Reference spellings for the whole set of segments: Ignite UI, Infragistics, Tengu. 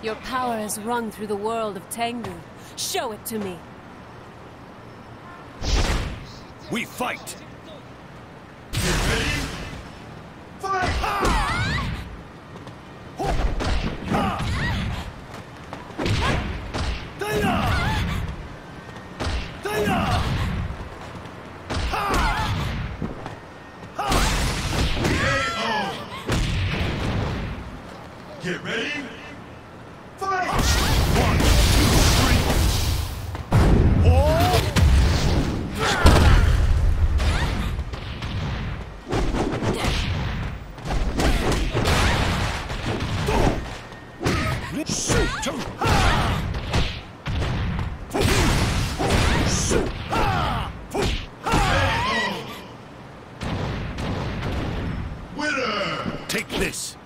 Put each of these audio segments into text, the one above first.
Your power has rung through the world of Tengu. Show it to me. We fight! Get ready! Fight! 1, 2, 3! Oh! Shoot! Shoot! Winner! Take this!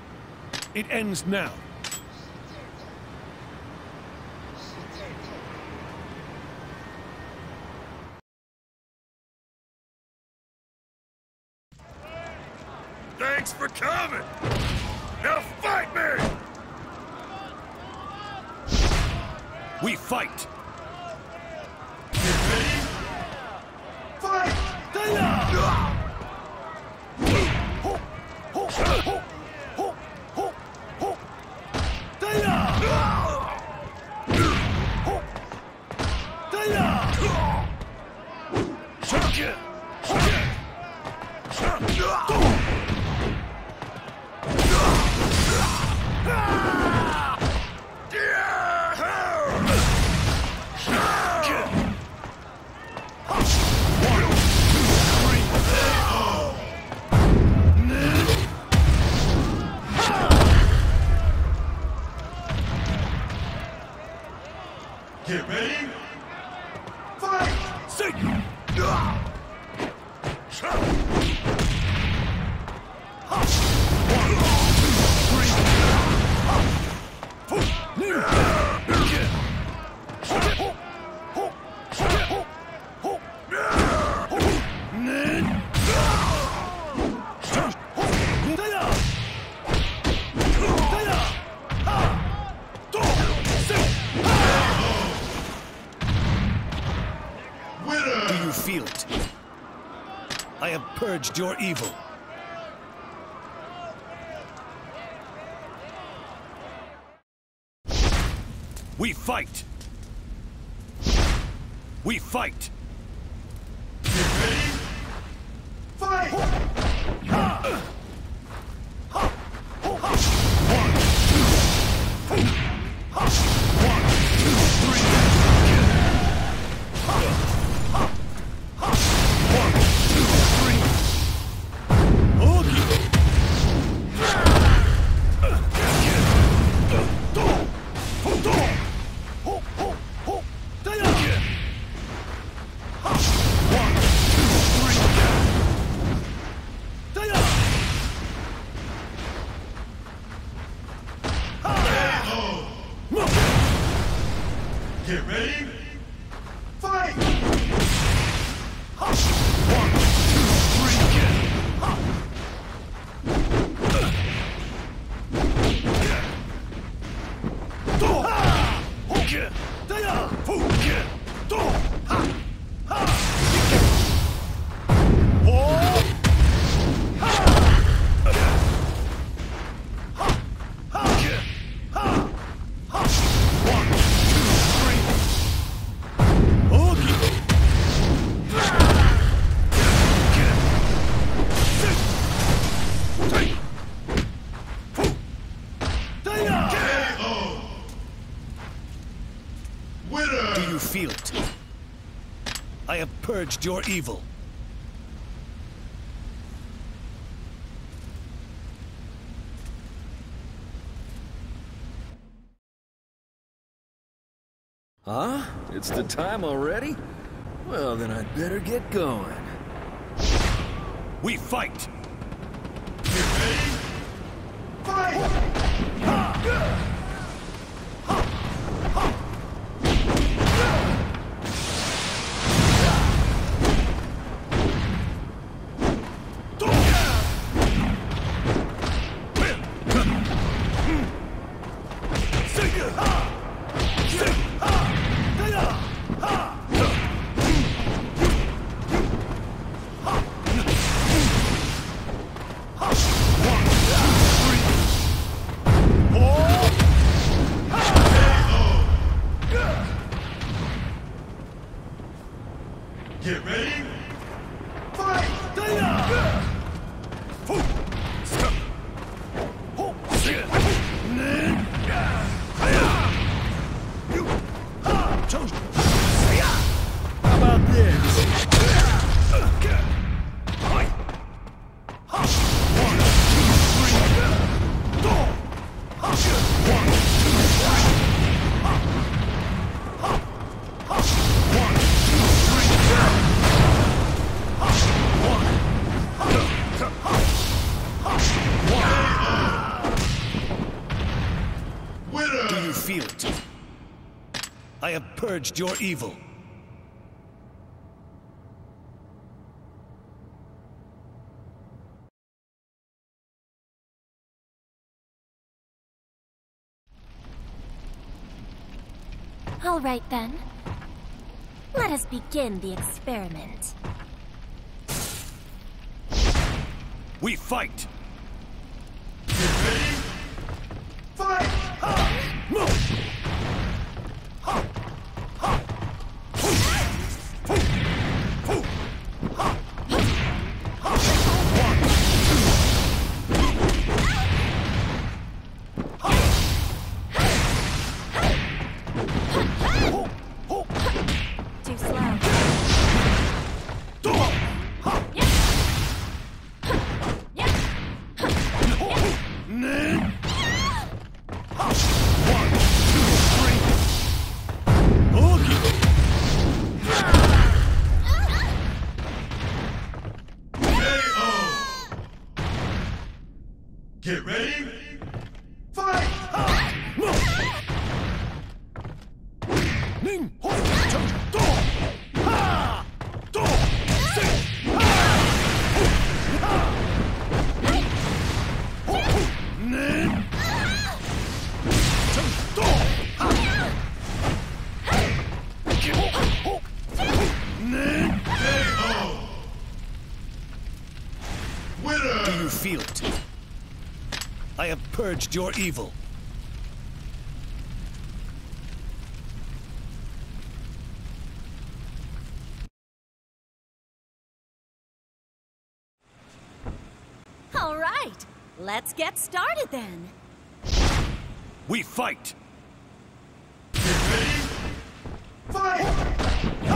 It ends now. Thanks for coming! Now fight me! We fight! Get ready? Fight! Tengu! Get ready? Fight! Signal! Feel it. I have purged your evil. We fight! We fight! Get ready? Fight! Ha! Ha! Ha! 1, 2, 3! Get ready? Fight! 1, 2, 3, get it! Feel it. I have purged your evil. Huh? It's the time already? Well, then I'd better get going. We fight! Get ready? Fight! Ha! Tengu! you feel it. I have purged your evil. All right then. Let us begin the experiment. We fight! You ready? Fight! Ha! Move! Ha! Ha! Hoo! Hoo! Hoo! Ha! Ha! One, two! Ha! Ho! Ho! Too slow. Get ready, fight! Do you feel it? I have purged your evil. All right, let's get started then. We fight. Get ready? Fight! Ha!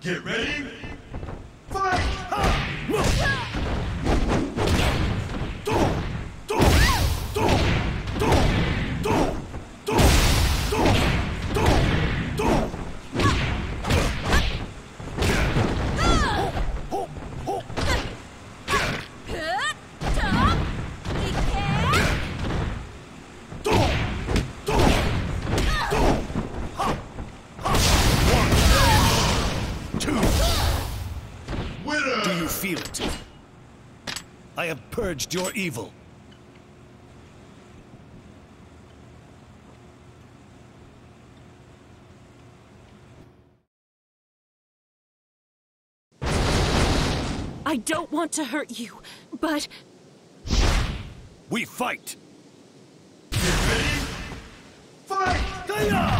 Get ready? Fight! Ha! Feel it. I have purged your evil. I don't want to hurt you, but... We fight! Get ready? Fight! Gaia!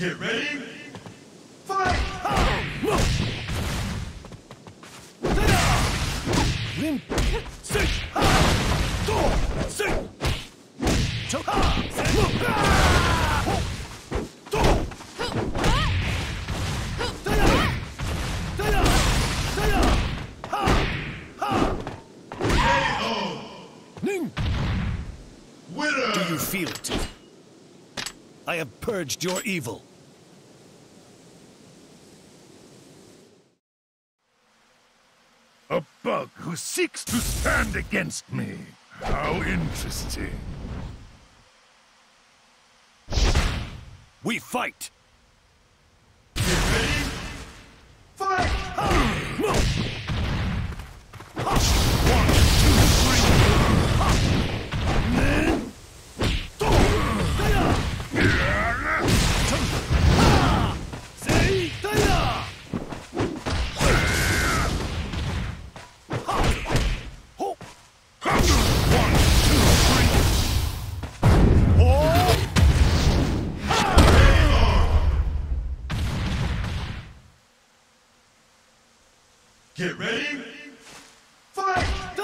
Get ready? Fight! Ha! Move! Sit! Ha! Door! Sit! Choke! Ha! Move! Ha! Winner! Do you feel it? I have purged your evil. A bug who seeks to stand against me. How interesting. We fight. Get ready? Fight! Ha! Move! Ha! One, two, three. Get ready, fight! Ha! Do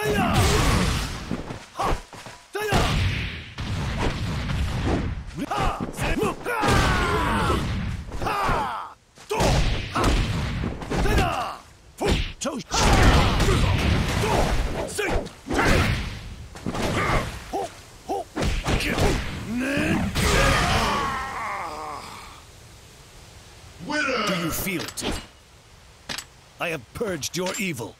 you feel it? I have purged your evil.